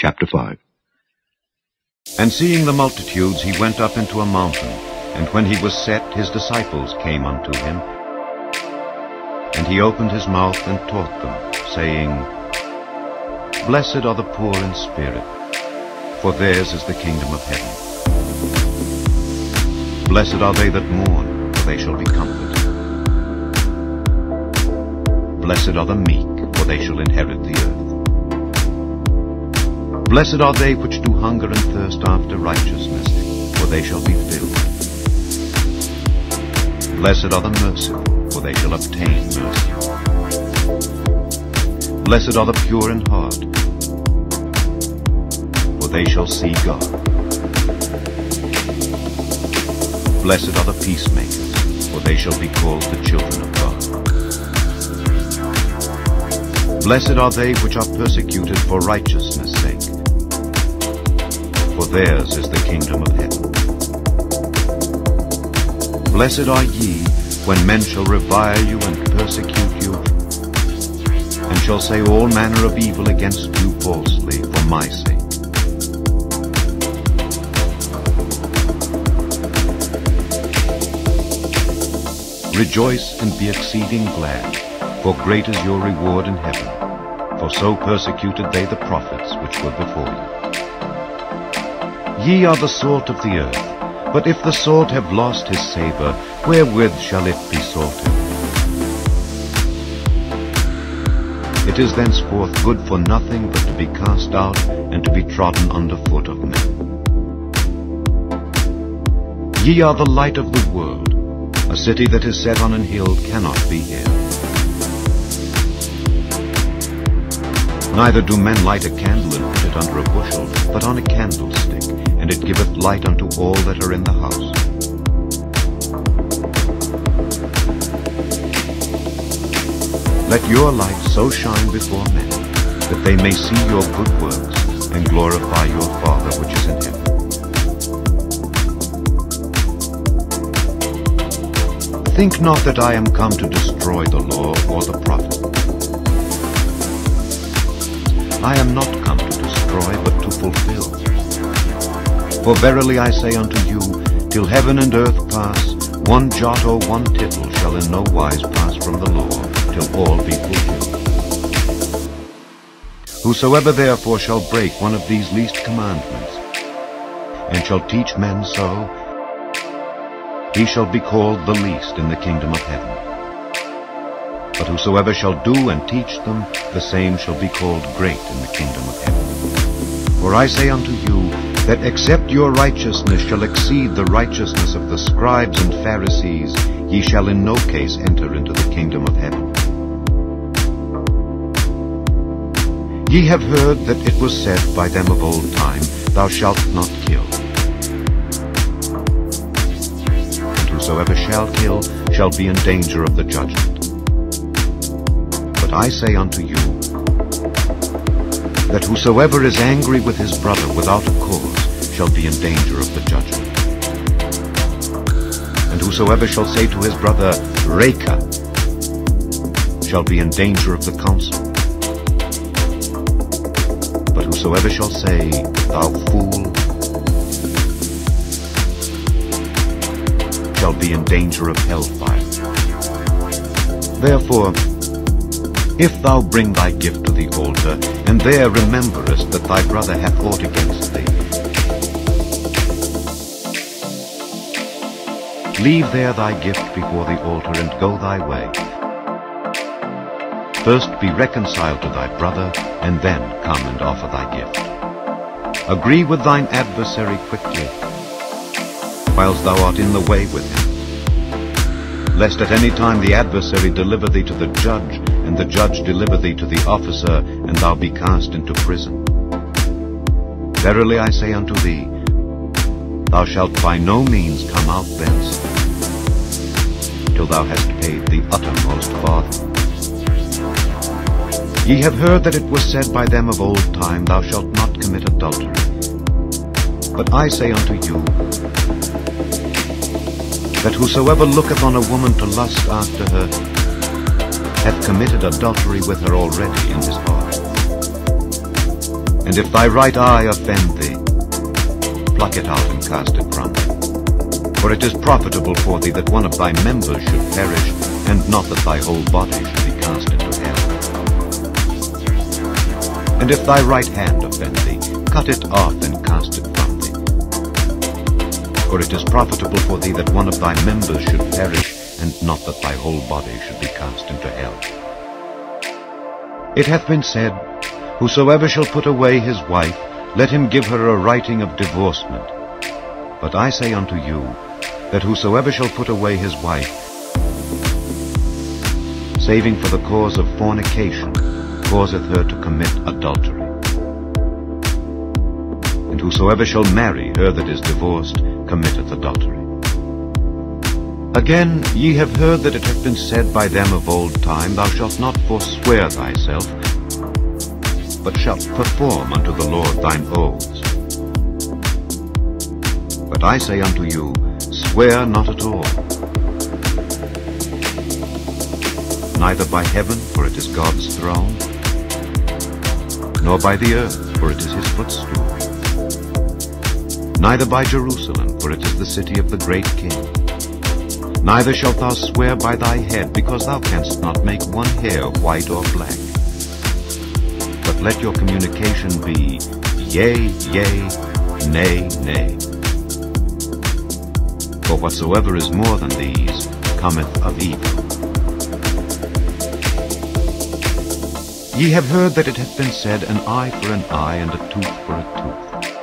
Chapter 5. And seeing the multitudes, he went up into a mountain, and when he was set, his disciples came unto him. And he opened his mouth and taught them, saying, Blessed are the poor in spirit, for theirs is the kingdom of heaven. Blessed are they that mourn, for they shall be comforted. Blessed are the meek, for they shall inherit the earth. Blessed are they which do hunger and thirst after righteousness, for they shall be filled. Blessed are the merciful, for they shall obtain mercy. Blessed are the pure in heart, for they shall see God. Blessed are the peacemakers, for they shall be called the children of God. Blessed are they which are persecuted for righteousness' sake, for theirs is the kingdom of heaven. Blessed are ye when men shall revile you and persecute you, and shall say all manner of evil against you falsely for my sake. Rejoice and be exceeding glad, for great is your reward in heaven, for so persecuted they the prophets which were before you. Ye are the salt of the earth, but if the salt have lost his savour, wherewith shall it be salted? It is thenceforth good for nothing but to be cast out and to be trodden under foot of men. Ye are the light of the world. A city that is set on an hill cannot be hid. Neither do men light a candle and put it under a bushel, but on a candlestick, and it giveth light unto all that are in the house. Let your light so shine before men, that they may see your good works, and glorify your Father which is in heaven. Think not that I am come to destroy the law or the prophet. I am not come to destroy, but to fulfill. For verily I say unto you, till heaven and earth pass, one jot or one tittle shall in no wise pass from the law, till all be fulfilled. Whosoever therefore shall break one of these least commandments, and shall teach men so, he shall be called the least in the kingdom of heaven. But whosoever shall do and teach them, the same shall be called great in the kingdom of heaven. For I say unto you, that except your righteousness shall exceed the righteousness of the scribes and Pharisees, ye shall in no case enter into the kingdom of heaven. Ye have heard that it was said by them of old time, Thou shalt not kill. And whosoever shall kill shall be in danger of the judgment. I say unto you, that whosoever is angry with his brother without a cause shall be in danger of the judgment. And whosoever shall say to his brother, Raca, shall be in danger of the council. But whosoever shall say, Thou fool, shall be in danger of hellfire. Therefore, if thou bring thy gift to the altar, and there rememberest that thy brother hath ought against thee, leave there thy gift before the altar, and go thy way. First be reconciled to thy brother, and then come and offer thy gift. Agree with thine adversary quickly, whilst thou art in the way with him, lest at any time the adversary deliver thee to the judge, and the judge deliver thee to the officer, and thou be cast into prison. Verily I say unto thee, thou shalt by no means come out thence, till thou hast paid the uttermost farthing. Ye have heard that it was said by them of old time, Thou shalt not commit adultery. But I say unto you, that whosoever looketh on a woman to lust after her, hath committed adultery with her already in his heart. And if thy right eye offend thee, pluck it out and cast it from thee. For it is profitable for thee that one of thy members should perish, and not that thy whole body should be cast into hell. And if thy right hand offend thee, cut it off and cast it from thee. For it is profitable for thee that one of thy members should perish, and not that thy whole body should be cast into hell. It hath been said, Whosoever shall put away his wife, let him give her a writing of divorcement. But I say unto you, that whosoever shall put away his wife, saving for the cause of fornication, causeth her to commit adultery. And whosoever shall marry her that is divorced, committeth adultery. Again, ye have heard that it hath been said by them of old time, Thou shalt not forswear thyself, but shalt perform unto the Lord thine oaths. But I say unto you, swear not at all, neither by heaven, for it is God's throne, nor by the earth, for it is his footstool, neither by Jerusalem, for it is the city of the great King. Neither shalt thou swear by thy head, because thou canst not make one hair white or black. But let your communication be, Yea, yea, nay, nay. For whatsoever is more than these cometh of evil. Ye have heard that it hath been said, An eye for an eye, and a tooth for a tooth.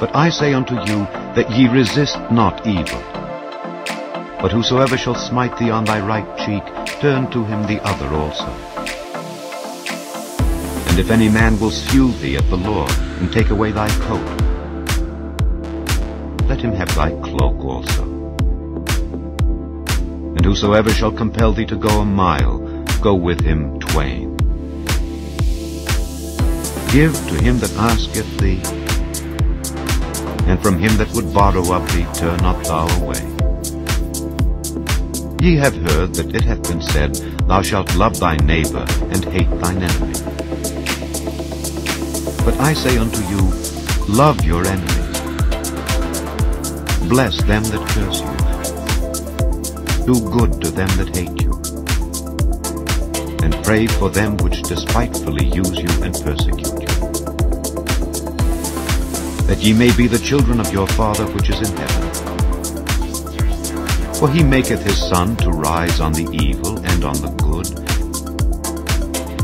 But I say unto you, that ye resist not evil. But whosoever shall smite thee on thy right cheek, turn to him the other also. And if any man will sue thee at the law, and take away thy coat, let him have thy cloak also. And whosoever shall compel thee to go a mile, go with him twain. Give to him that asketh thee, and from him that would borrow of thee, turn not thou away. Ye have heard that it hath been said, Thou shalt love thy neighbor, and hate thine enemy. But I say unto you, love your enemies. Bless them that curse you. Do good to them that hate you. And pray for them which despitefully use you and persecute you. That ye may be the children of your Father which is in heaven. For he maketh his sun to rise on the evil and on the good,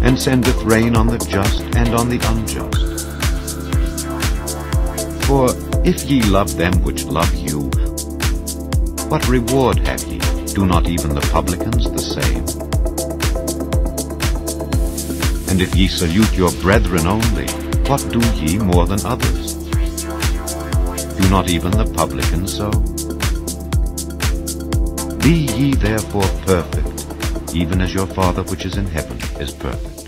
and sendeth rain on the just and on the unjust. For if ye love them which love you, what reward have ye? Do not even the publicans the same? And if ye salute your brethren only, what do ye more than others? Do not even the publicans so? Be ye therefore perfect, even as your Father which is in heaven is perfect.